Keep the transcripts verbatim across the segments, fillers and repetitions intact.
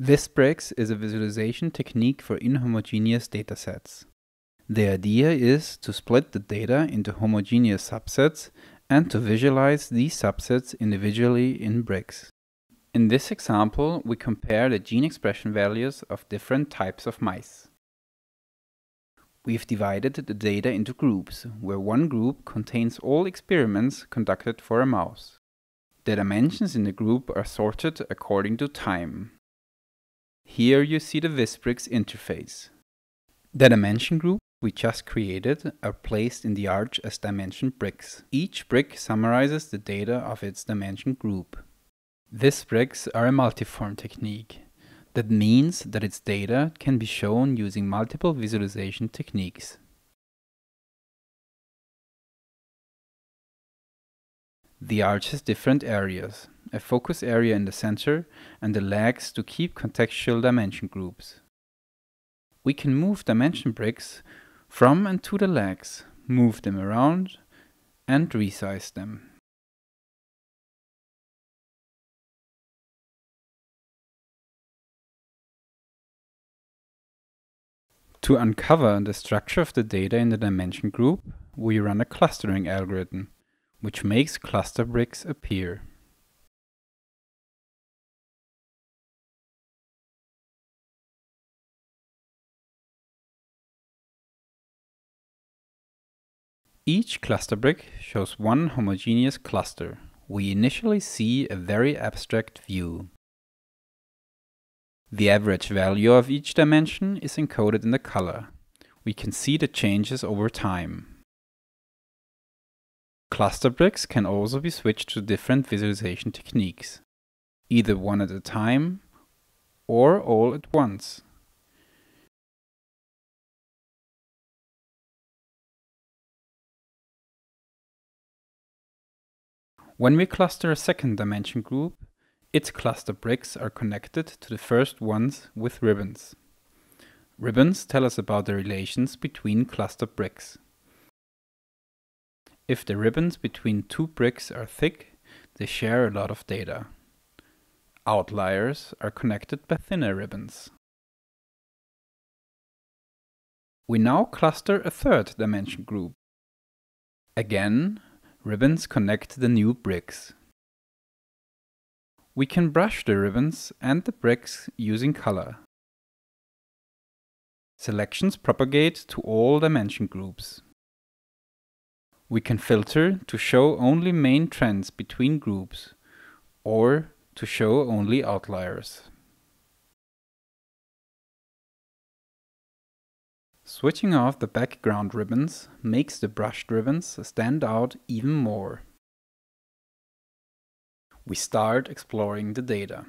VisBricks is a visualization technique for inhomogeneous datasets. The idea is to split the data into homogeneous subsets and to visualize these subsets individually in bricks. In this example, we compare the gene expression values of different types of mice. We've divided the data into groups, where one group contains all experiments conducted for a mouse. The dimensions in the group are sorted according to time. Here you see the VisBricks interface. The dimension group we just created are placed in the arch as dimension bricks. Each brick summarizes the data of its dimension group. VisBricks are a multiform technique. That means that its data can be shown using multiple visualization techniques. The arch has different areas, a focus area in the center and the legs to keep contextual dimension groups. We can move dimension bricks from and to the legs, move them around and resize them. To uncover the structure of the data in the dimension group, we run a clustering algorithm, which makes cluster bricks appear. Each cluster brick shows one homogeneous cluster. We initially see a very abstract view. The average value of each dimension is encoded in the color. We can see the changes over time. Cluster bricks can also be switched to different visualization techniques, either one at a time or all at once. When we cluster a second dimension group, its cluster bricks are connected to the first ones with ribbons. Ribbons tell us about the relations between cluster bricks. If the ribbons between two bricks are thick, they share a lot of data. Outliers are connected by thinner ribbons. We now cluster a third dimension group. Again, ribbons connect the new bricks. We can brush the ribbons and the bricks using color. Selections propagate to all dimension groups. We can filter to show only main trends between groups or to show only outliers. Switching off the background ribbons makes the brushed ribbons stand out even more. We start exploring the data.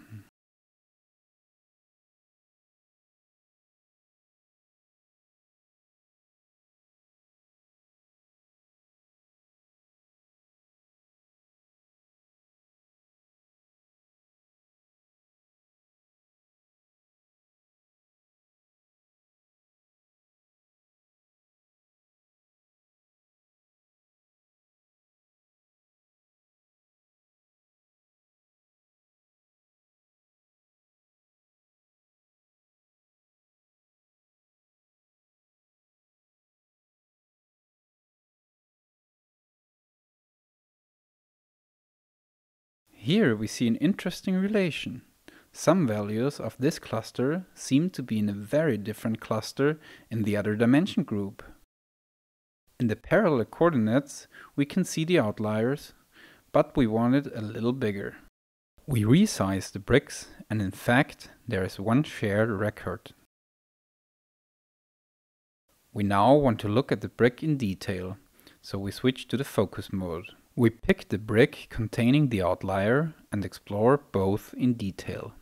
Here we see an interesting relation. Some values of this cluster seem to be in a very different cluster in the other dimension group. In the parallel coordinates, we can see the outliers, but we want it a little bigger. We resize the bricks, and in fact, there is one shared record. We now want to look at the brick in detail, so we switch to the focus mode. We pick the brick containing the outlier and explore both in detail.